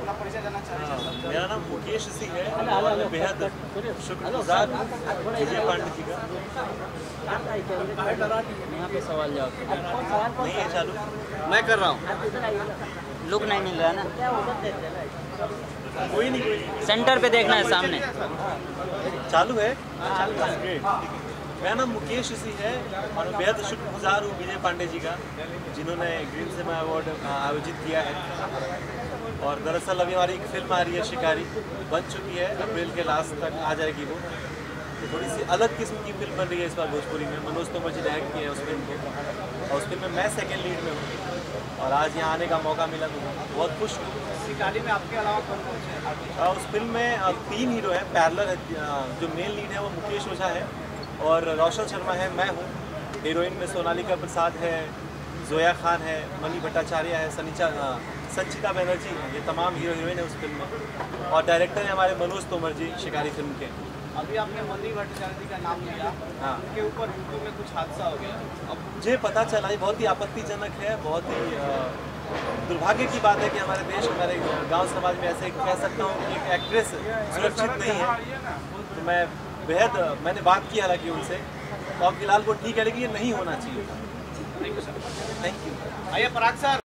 अपना परिचय देना चाहेंगे। मेरा नाम मुकेश सिंह है और बेहद शुक्रगुजार विजय पांडे जी का। यहाँ पे सवाल जवाब नहीं है, चालू मैं कर रहा हूँ। लुक नहीं मिल रहा है ना, कोई नहीं कोई सेंटर पे देखना है, सामने चालू है। मेरा नाम मुकेश सिंह है और बेहद शुक्रगुजार हूँ विजय पांडे जी का, जिन्होंने ग्रीन सिनेमा अवार्ड आयोजित किया है। और दरअसल अभी हमारी एक फिल्म आ रही है शिकारी, बन चुकी है, अप्रैल के लास्ट तक आ जाएगी वो। तो थोड़ी सी अलग किस्म की फिल्म बन रही है इस बार भोजपुरी में। मनोज तोमर जी डायरेक्ट किए हैं उस फिल्म को और उस फिल्म में मैं सेकेंड लीड में हूँ और आज यहाँ आने का मौका मिला तो बहुत खुश हूँ। शिकारी में आपके अलावा कौन कौन है? उस फिल्म में 3 हीरो हैं पैरेलल है। जो मेन लीड है वो मुकेश ओझा है और रौशन शर्मा है, मैं हूँ। हीरोइन में सोनालिका प्रसाद है, जोया खान है, मनी भट्टाचार्य है, सनिचा सचिता बैनर्जी है। ये तमाम हीरो हीरोइन है उस फिल्म में। और डायरेक्टर है हमारे मनोज तोमर जी शिकारी फिल्म के। अभी आपने मनी भट्टाचार्य जी का नाम लिया, हाँ, उनके ऊपर यूट्यूब में कुछ हादसा हो गया। अब मुझे पता चला ये बहुत ही आपत्तिजनक है, बहुत ही दुर्भाग्य की बात है कि हमारे देश, हमारे गांव समाज में ऐसे कह सकता हूँ कि एक एक्ट्रेस सुरक्षित नहीं है। तो मैं बेहद, मैंने बात की हालांकि उनसे, तो अब फिलहाल वो ठीक है लेकिन ये नहीं होना चाहिए। Thank you. आइए पराग सर।